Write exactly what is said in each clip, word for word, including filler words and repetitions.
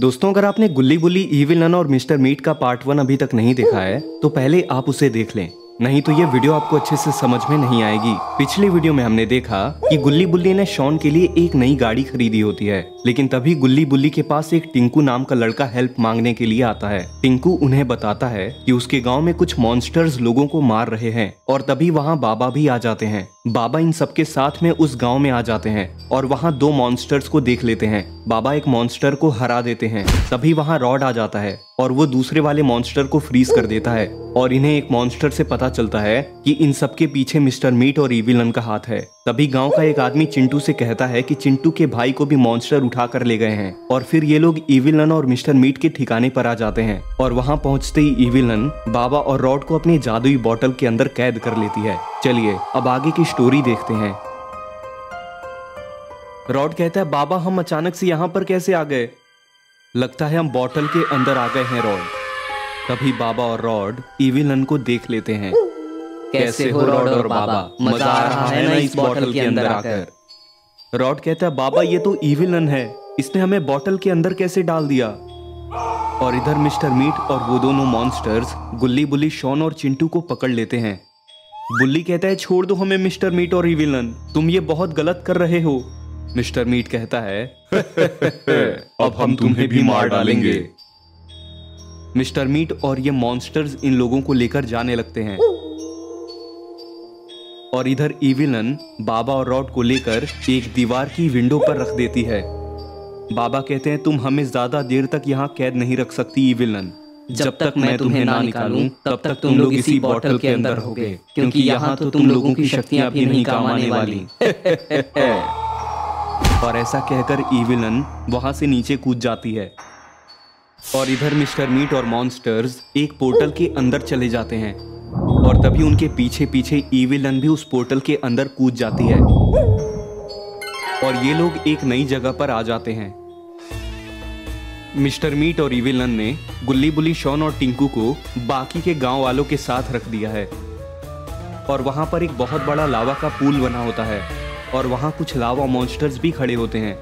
दोस्तों, अगर आपने गुल्ली बुल्ली, ईविल नन और मिस्टर मीट का पार्ट वन अभी तक नहीं देखा है तो पहले आप उसे देख लें, नहीं तो ये वीडियो आपको अच्छे से समझ में नहीं आएगी। पिछले वीडियो में हमने देखा कि गुल्ली बुल्ली ने शॉन के लिए एक नई गाड़ी खरीदी होती है, लेकिन तभी गुल्ली बुल्ली के पास एक टिंकू नाम का लड़का हेल्प मांगने के लिए आता है। टिंकू उन्हें बताता है कि उसके गांव में कुछ मॉन्स्टर्स लोगों को मार रहे हैं और तभी वहां बाबा भी आ जाते हैं। बाबा इन सबके साथ में उस गांव में आ जाते हैं और वहां दो मॉन्स्टर्स को देख लेते हैं। बाबा एक मॉन्स्टर को हरा देते हैं, तभी वहां रॉड आ जाता है और वो दूसरे वाले मॉन्स्टर को फ्रीज कर देता है और इन्हें एक मॉन्स्टर से पता चलता है कि इन सबके पीछे मिस्टर मीट और ईविल नन का हाथ है। तभी गांव का एक आदमी चिंटू से कहता है कि चिंटू के भाई को भी मॉन्स्टर उठा कर ले गए हैं और फिर ये लोग ईविल नन और मिस्टर मीट के ठिकाने पर आ जाते हैं और वहां पहुंचते ही ईविल नन बाबा और रॉड को अपनी जादुई बॉटल के अंदर कैद कर लेती है। चलिए अब आगे की स्टोरी देखते हैं। रॉड कहता है, बाबा हम अचानक से यहाँ पर कैसे आ गए? लगता है हम बॉटल के अंदर आ गए हैं रॉड। तभी बाबा और रॉड ईविल नन को देख लेते हैं। कैसे हो रॉड और बाबा, मजा आ रहा है ना इस बॉटल के अंदर आकर? रॉड कहता है, बाबा ये तो ईविल नन है, इसने हमें बॉटल के अंदर कैसे डाल दिया? और इधर मिस्टर मीट और वो दोनों मॉन्स्टर्स गुल्ली बुल्ली, शॉन और चिंटू को पकड़ लेते हैं। बुल्ली कहता है, छोड़ दो हमें मिस्टर मीट और ईविल नन, तुम ये बहुत गलत कर रहे हो। मिस्टर मीट कहता है, अब हम तुम्हें भी मार डालेंगे। मिस्टर मीट और ये मॉन्स्टर्स इन लोगों को लेकर जाने लगते हैं और इधर ईविल नन बाबा और रॉड को लेकर एक दीवार की विंडो पर रख देती है। बाबा कहते हैं, तुम हमें ज्यादा देर तक यहाँ कैद नहीं रख सकती ईविल नन, जब तक मैं तुम्हें ना निकालूं तब तक तुम लोग इसी बॉटल के अंदर होगे, क्योंकि यहाँ तो तुम लोगों की शक्तियां भी नहीं काम आने वाली। और ऐसा कहकर ईविल नन वहां से नीचे कूद जाती है और इधर मिस्टर मीट और मॉन्स्टर्स एक पोर्टल के अंदर चले जाते हैं और तभी उनके पीछे पीछे ईविल नन भी उस पोर्टल के अंदर कूद जाती है और ये लोग एक नई जगह पर आ जाते हैं। मिस्टर मीट और ईविल नन ने गुल्ली बुल्ली, शॉन और टिंकू को बाकी के गांव वालों के साथ रख दिया है और वहां पर एक बहुत बड़ा लावा का पूल बना होता है और वहां कुछ लावा मॉन्स्टर्स भी खड़े होते हैं।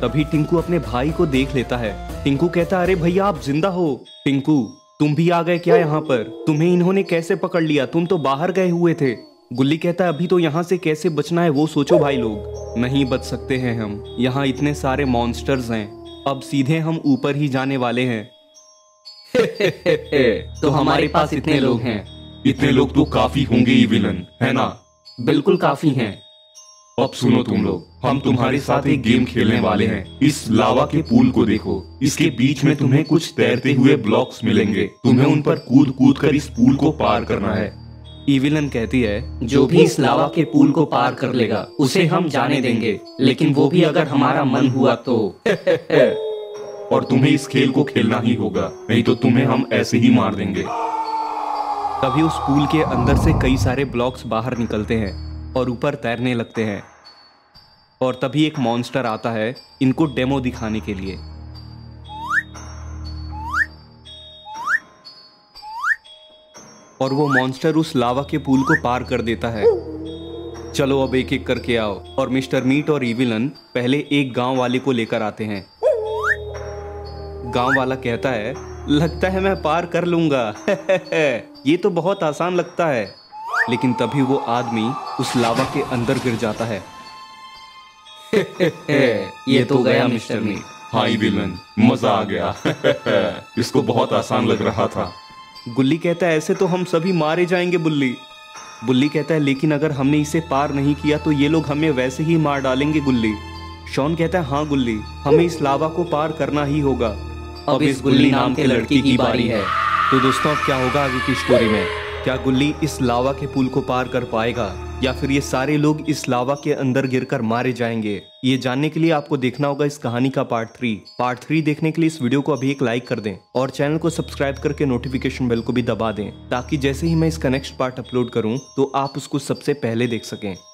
तभी टिंकू अपने भाई को देख लेता है। टिंकू कहता है, अरे भैया आप जिंदा हो? टिंकू, तुम भी आ गए क्या यहाँ पर? तुम्हें इन्होंने कैसे पकड़ लिया, तुम तो बाहर गए हुए थे। गुल्ली कहता है, अभी तो यहाँ से कैसे बचना है वो सोचो भाई लोग। नहीं बच सकते हैं हम, यहाँ इतने सारे मॉन्स्टर्स हैं, अब सीधे हम ऊपर ही जाने वाले हैं। हे हे हे हे। तो हमारे पास इतने लोग हैं? इतने लोग तो काफी होंगे ईविल नन, है ना? बिल्कुल काफी हैं। अब सुनो तुम लोग, हम तुम्हारे साथ एक गेम खेलने वाले हैं। इस लावा के पूल को देखो, इसके बीच में तुम्हें कुछ तैरते हुए ब्लॉक्स मिलेंगे, तुम्हें उन पर कूद कूद कर इस पूल को पार करना है। ईविल नन कहती है, जो भी इस लावा के पूल को पार कर लेगा उसे हम जाने देंगे, लेकिन वो भी अगर हमारा मन हुआ तो। और तुम्हें इस खेल को खेलना ही होगा, नहीं तो तुम्हें हम ऐसे ही मार देंगे। तभी उस पूल के अंदर से कई सारे ब्लॉक्स बाहर निकलते हैं और ऊपर तैरने लगते हैं और तभी एक मॉन्स्टर आता है इनको डेमो दिखाने के लिए। और वो मॉन्स्टर उस लावा के पूल को पार कर देता है। चलो अब एक एक करके आओ। और मिस्टर मीट और ईविल नन पहले एक गांव वाले को लेकर आते हैं। गांव वाला कहता है, लगता है मैं पार कर लूंगा। ये तो बहुत आसान लगता है। लेकिन तभी वो आदमी उस लावा के अंदर गिर जाता है। ये तो गया मिस्टर मीट। हाँ ईविल नन, मजा आ गया। इसको बहुत आसान लग रहा था। गुल्ली कहता है, ऐसे तो हम सभी मारे जाएंगे बुल्ली। बुल्ली कहता है, लेकिन अगर हमने इसे पार नहीं किया तो ये लोग हमें वैसे ही मार डालेंगे गुल्ली। शॉन कहता है, हाँ गुल्ली, हमें इस लावा को पार करना ही होगा। अब इस गुल्ली नाम के लड़की की बारी है। तो दोस्तों, अब क्या होगा आगे की स्टोरी में? क्या गुल्ली इस लावा के पुल को पार कर पाएगा या फिर ये सारे लोग इस लावा के अंदर गिरकर मारे जाएंगे? ये जानने के लिए आपको देखना होगा इस कहानी का पार्ट थ्री। पार्ट थ्री देखने के लिए इस वीडियो को अभी एक लाइक कर दें और चैनल को सब्सक्राइब करके नोटिफिकेशन बेल को भी दबा दें, ताकि जैसे ही मैं इसका नेक्स्ट पार्ट अपलोड करूं तो आप उसको सबसे पहले देख सकें।